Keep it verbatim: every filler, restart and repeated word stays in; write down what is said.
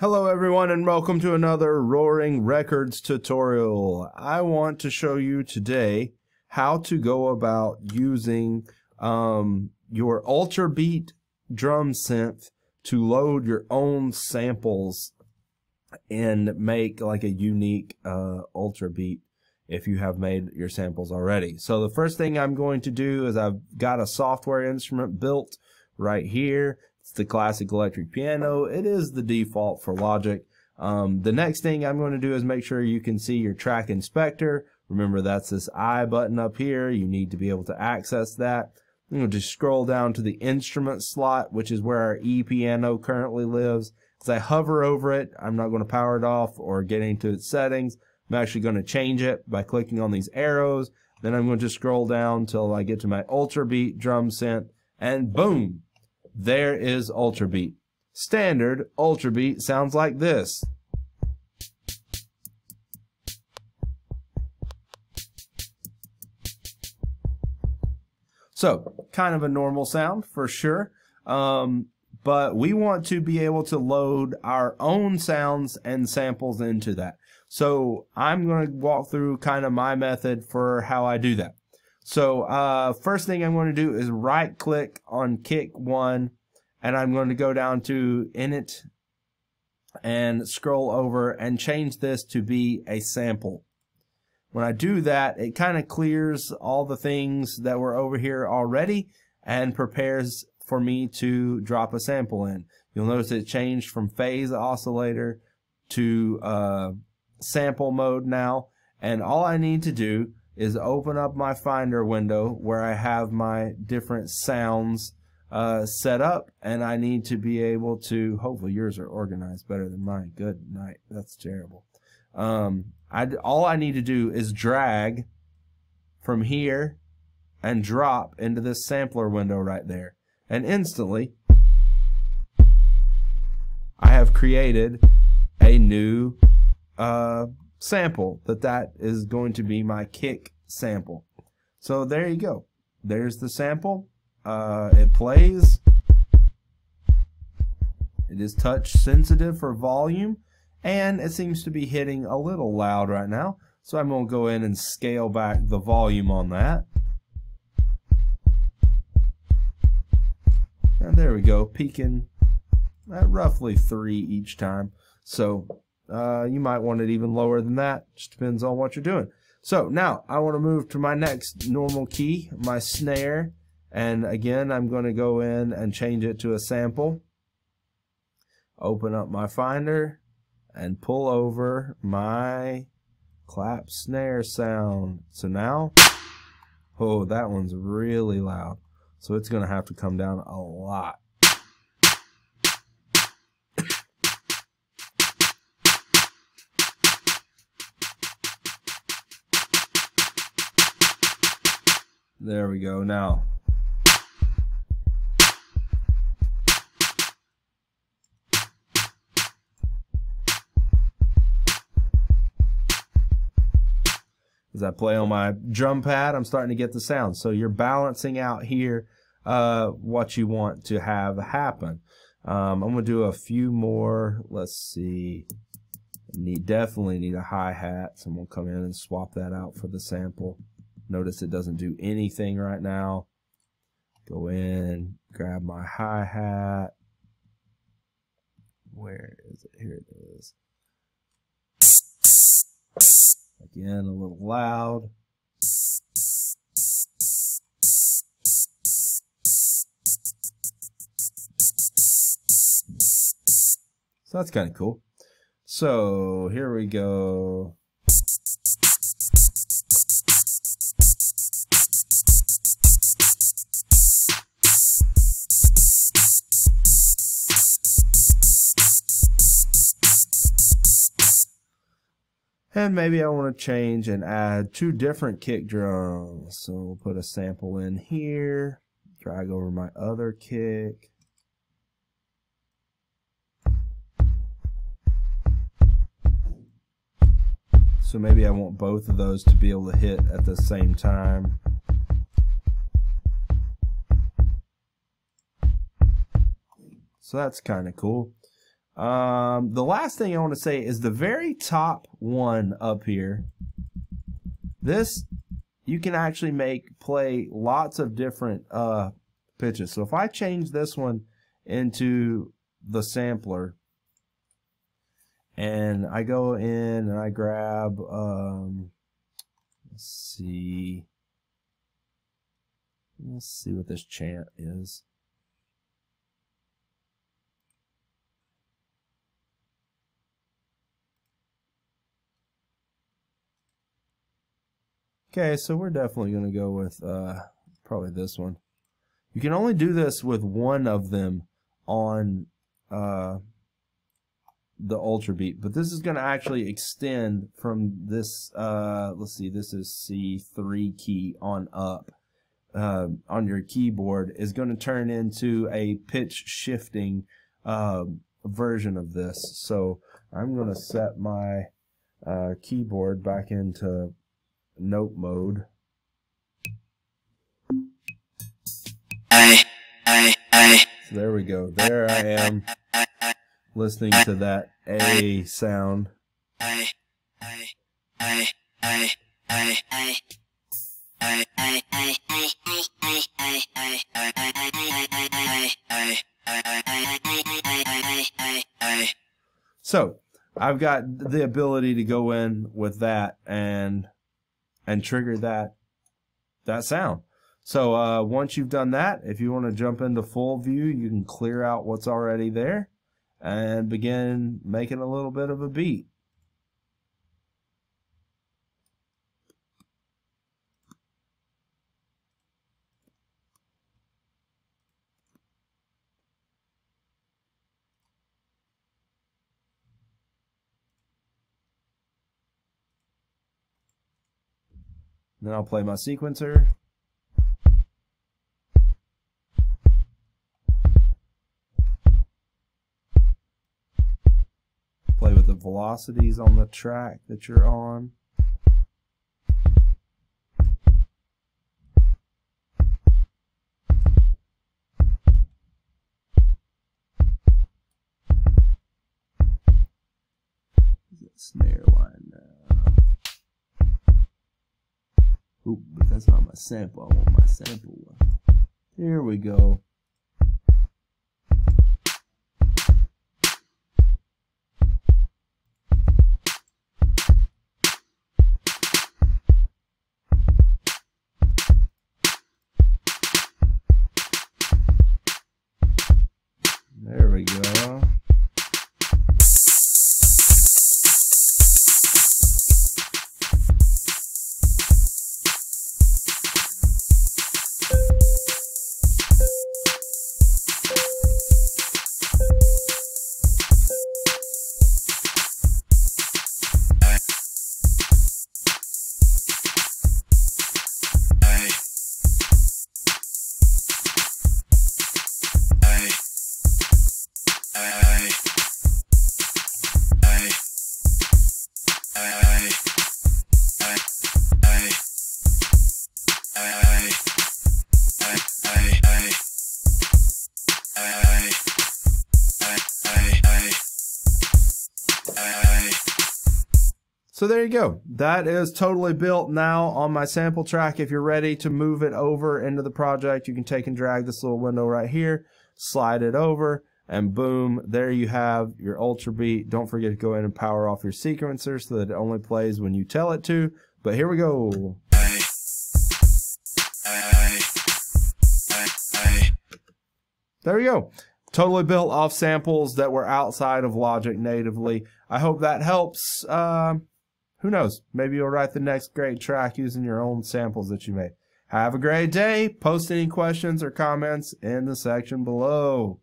Hello everyone and welcome to another Roaring Records tutorial. I want to show you today how to go about using um, your Ultrabeat drum synth to load your own samples and make like a unique uh, Ultrabeat if you have made your samples already. So the first thing I'm going to do is I've got a software instrument built right here. It's the classic electric piano. It is the default for Logic. Um, the next thing I'm going to do is make sure you can see your track inspector. Remember, that's this I button up here. You need to be able to access that. I'm going to just scroll down to the instrument slot, which is where our ePiano currently lives. As I hover over it, I'm not going to power it off or get into its settings. I'm actually going to change it by clicking on these arrows. Then I'm going to just scroll down till I get to my Ultrabeat drum synth, and boom! There is Ultrabeat. Standard Ultrabeat sounds like this. So, kind of a normal sound for sure, um, but we want to be able to load our own sounds and samples into that. So I'm going to walk through kind of my method for how I do that. So uh, first thing I'm going to do is right click on kick one, and I'm going to go down to init and scroll over and change this to be a sample. When I do that, it kind of clears all the things that were over here already and prepares for me to drop a sample in. You'll notice it changed from phase oscillator to uh, sample mode now, and all I need to do is open up my Finder window where I have my different sounds uh, set up, and I need to be able to, hopefully yours are organized better than mine. Good night, that's terrible. Um, I, all I need to do is drag from here and drop into this sampler window right there. And instantly, I have created a new uh, sample that that is going to be my kick sample. So there you go, there's the sample. Uh, it plays, it is touch sensitive for volume, and it seems to be hitting a little loud right now, so I'm going to go in and scale back the volume on that, and there we go, peaking at roughly three each time. So Uh, you might want it even lower than that. Just depends on what you're doing. So now I want to move to my next normal key, my snare. And again, I'm going to go in and change it to a sample. Open up my Finder and pull over my clap snare sound. So now, oh, that one's really loud. So it's going to have to come down a lot. There we go. Now as I play on my drum pad, I'm starting to get the sound. So you're balancing out here uh, what you want to have happen. Um, I'm going to do a few more. Let's see. Need, definitely need a hi-hat. Someone come in and swap that out for the sample. Notice it doesn't do anything right now. Go in, grab my hi-hat. Where is it? Here it is. Again, a little loud. So that's kind of cool. So here we go. And maybe I want to change and add two different kick drums. So we'll put a sample in here, drag over my other kick. So maybe I want both of those to be able to hit at the same time. So that's kind of cool. Um, the last thing I want to say is the very top one up here. This, you can actually make play lots of different uh, pitches. So if I change this one into the sampler, and I go in and I grab, um, let's see, let's see what this chant is. Okay, so we're definitely going to go with uh, probably this one. You can only do this with one of them on uh, the Ultrabeat, but this is going to actually extend from this, uh, let's see, this is C three key on up uh, on your keyboard, is going to turn into a pitch shifting uh, version of this. So I'm going to set my uh, keyboard back into note mode. So there we go. There I am listening to that A sound. So I've got the ability to go in with that and and trigger that that sound. So uh, once you've done that, if you want to jump into full view, you can clear out what's already there and begin making a little bit of a beat. Then I'll play my sequencer. Play with the velocities on the track that you're on. Is it snare line now? Ooh, but that's not my sample. I want my sample one. Here we go. There we go. So there you go. That is totally built now on my sample track. If you're ready to move it over into the project, you can take and drag this little window right here, slide it over, and boom, there you have your Ultrabeat. Don't forget to go in and power off your sequencer so that it only plays when you tell it to. But here we go. There we go. Totally built off samples that were outside of Logic natively. I hope that helps. Um, Who knows? Maybe you'll write the next great track using your own samples that you made. Have a great day. Post any questions or comments in the section below.